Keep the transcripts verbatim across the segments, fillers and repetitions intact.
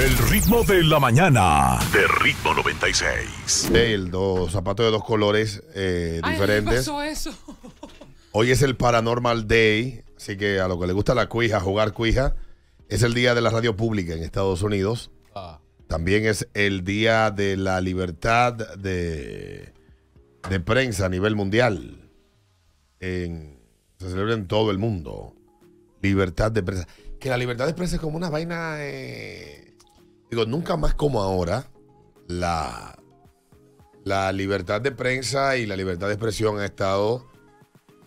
El ritmo de la mañana de Ritmo noventa y seis. El dos zapatos de dos colores eh, diferentes. Ay, ¿qué pasó eso? Hoy es el Paranormal Day, así que a lo que le gusta la cuija, jugar cuija, es el día de la radio pública en Estados Unidos. Ah. También es el día de la libertad de, de prensa a nivel mundial. En, se celebra en todo el mundo. Libertad de prensa. Que la libertad de prensa es como una vaina... Eh, digo, nunca más como ahora la, la libertad de prensa y la libertad de expresión ha estado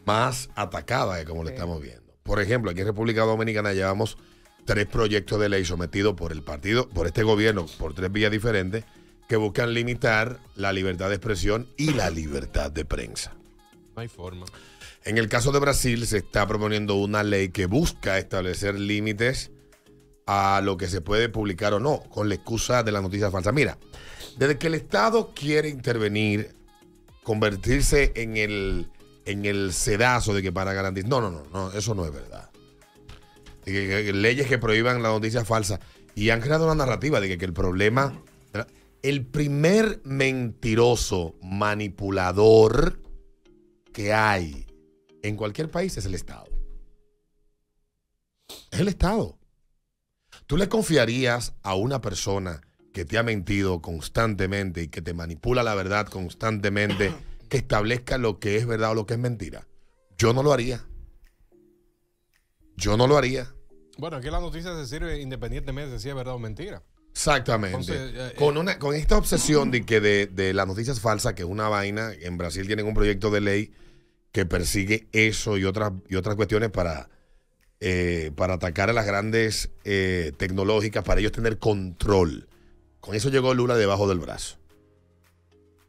más atacada de como sí. Lo estamos viendo. Por ejemplo, aquí en República Dominicana llevamos tres proyectos de ley sometidos por el partido, por este gobierno, por tres vías diferentes, que buscan limitar la libertad de expresión y la libertad de prensa. No hay forma. En el caso de Brasil se está proponiendo una ley que busca establecer límites a lo que se puede publicar o no, con la excusa de las noticias falsas. Mira, desde que el Estado quiere intervenir, convertirse en el, en el sedazo de que para garantizar... No, no, no, no, eso no es verdad. De que, que, que leyes que prohíban las noticias falsas y han creado una narrativa de que, que el problema... El primer mentiroso manipulador que hay en cualquier país es el Estado. Es el Estado. ¿Tú le confiarías a una persona que te ha mentido constantemente y que te manipula la verdad constantemente, que establezca lo que es verdad o lo que es mentira? Yo no lo haría. Yo no lo haría. Bueno, aquí la noticia se sirve independientemente de si es verdad o mentira. Exactamente. Entonces, eh, con, una, con esta obsesión de que de, de las noticias falsas, que es una vaina, en Brasil tienen un proyecto de ley que persigue eso y otras, y otras cuestiones para, eh, para atacar a las grandes eh, tecnológicas, para ellos tener control. Con eso llegó Lula debajo del brazo.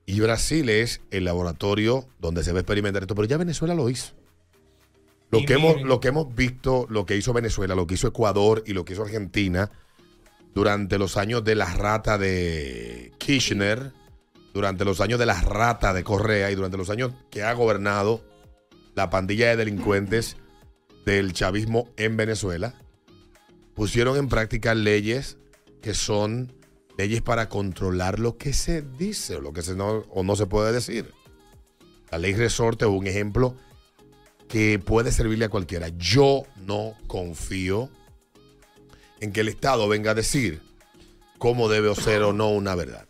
Y Brasil es el laboratorio donde se va a experimentar esto, pero ya Venezuela lo hizo. Lo que, hemos, lo que hemos visto, lo que hizo Venezuela, lo que hizo Ecuador y lo que hizo Argentina durante los años de la rata de Kirchner, durante los años de la rata de Correa y durante los años que ha gobernado la pandilla de delincuentes del chavismo en Venezuela, pusieron en práctica leyes que son leyes para controlar lo que se dice o lo que se no, o no se puede decir. La Ley Resorte es un ejemplo que puede servirle a cualquiera. Yo no confío en que el Estado venga a decir cómo debe ser o no una verdad.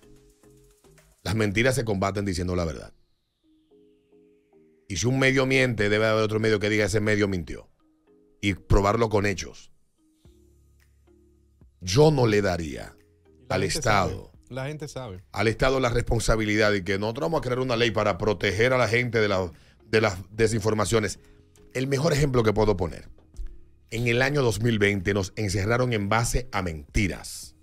Las mentiras se combaten diciendo la verdad. Y si un medio miente, debe haber otro medio que diga ese medio mintió. Y probarlo con hechos. Yo no le daría al Estado. La gente sabe. Al Estado la responsabilidad de que nosotros vamos a crear una ley para proteger a la gente de, la, de las desinformaciones. El mejor ejemplo que puedo poner. En el año dos mil veinte nos encerraron en base a mentiras.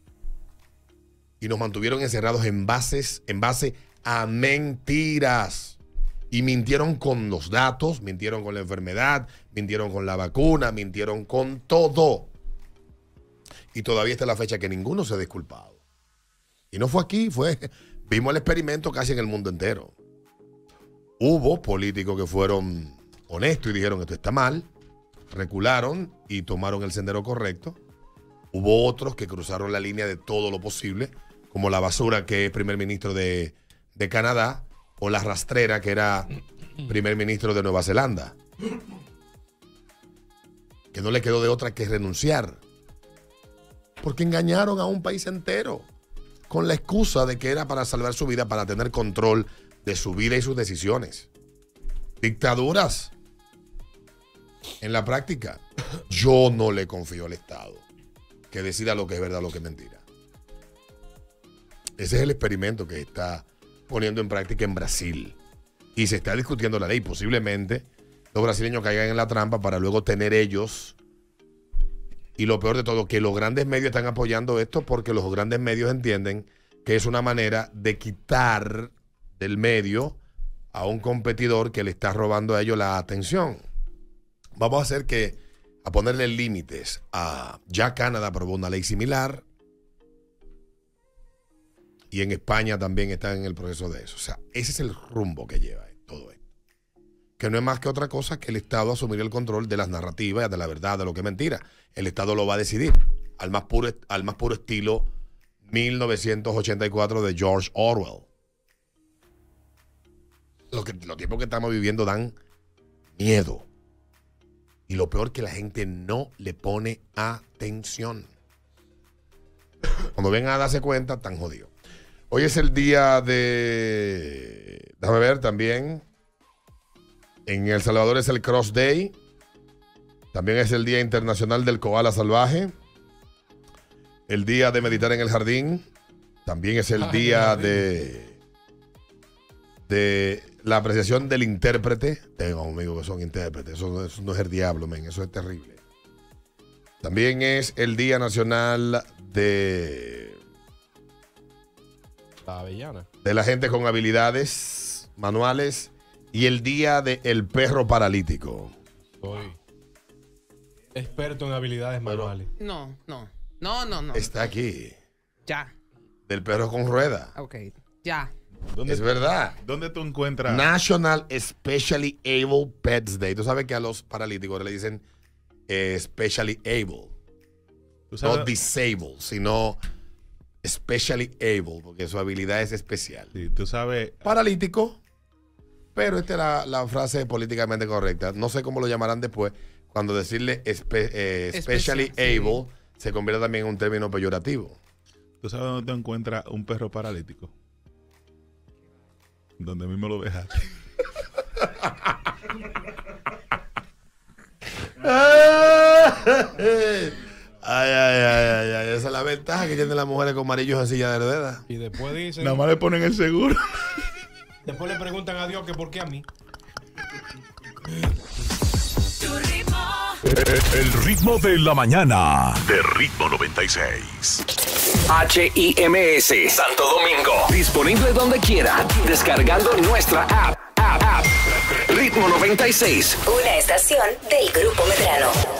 Y nos mantuvieron encerrados en, bases, en base a mentiras. Y mintieron con los datos, mintieron con la enfermedad, mintieron con la vacuna, mintieron con todo. Y todavía está la fecha que ninguno se ha disculpado. Y no fue aquí, fue... Vimos el experimento casi en el mundo entero. Hubo políticos que fueron honestos y dijeron esto está mal, recularon y tomaron el sendero correcto. Hubo otros que cruzaron la línea de todo lo posible, como la basura que es primer ministro de, de Canadá, o la rastrera que era primer ministro de Nueva Zelanda, que no le quedó de otra que renunciar, porque engañaron a un país entero con la excusa de que era para salvar su vida, para tener control de su vida y sus decisiones. Dictaduras en la práctica. Yo no le confío al Estado que decida lo que es verdad, lo que es mentira. Ese es el experimento que está poniendo en práctica en Brasil. Y se está discutiendo la ley. Posiblemente los brasileños caigan en la trampa para luego tener ellos. Y lo peor de todo, que los grandes medios están apoyando esto porque los grandes medios entienden que es una manera de quitar del medio a un competidor que le está robando a ellos la atención. Vamos a hacer que... a ponerle límites a... Ya Canadá aprobó una ley similar. Y en España también están en el proceso de eso. O sea, ese es el rumbo que lleva todo esto. Que no es más que otra cosa que el Estado asumir el control de las narrativas, de la verdad, de lo que es mentira. El Estado lo va a decidir. al más puro, al más puro estilo mil novecientos ochenta y cuatro de George Orwell. Los, que, los tiempos que estamos viviendo dan miedo. Y lo peor, que la gente no le pone atención. Cuando vengan a darse cuenta, están jodidos. Hoy es el día de... Déjame ver también. En El Salvador es el Cross Day. También es el Día Internacional del Koala Salvaje. El Día de Meditar en el Jardín. También es el Ay, día de... de la apreciación del intérprete. Tengo amigos que son intérpretes. Eso, eso no es el diablo, men. Eso es terrible. También es el Día Nacional de... La avellana. De la gente con habilidades manuales. Y el día del perro paralítico. Soy experto en habilidades Pero, manuales. No, no, no, no, no. Está aquí. Ya. Del perro con rueda. Ok, ya. ¿Dónde es tú, verdad. ¿Dónde tú encuentras? National Specially Able Pets Day. Tú sabes que a los paralíticos le dicen eh, Specially Able. No Disabled, sino... Specially able, porque su habilidad es especial. Sí, tú sabes. Paralítico, pero esta es la, la frase políticamente correcta. No sé cómo lo llamarán después, cuando decirle espe, eh, specially Especial, able sí. se convierte también en un término peyorativo. ¿Tú sabes dónde te encuentras un perro paralítico? Donde mismo lo dejaste. Ay, ay, ay, ay, esa es la ventaja que tienen las mujeres con amarillos en silla de ruedas. Y después dicen... Nada más le ponen el seguro. Después le preguntan a Dios que por qué a mí. El ritmo de la mañana. De Ritmo noventa y seis. H I M S. Santo Domingo. Disponible donde quiera. Descargando nuestra app. App, app. Ritmo noventa y seis. Una estación del Grupo Medrano.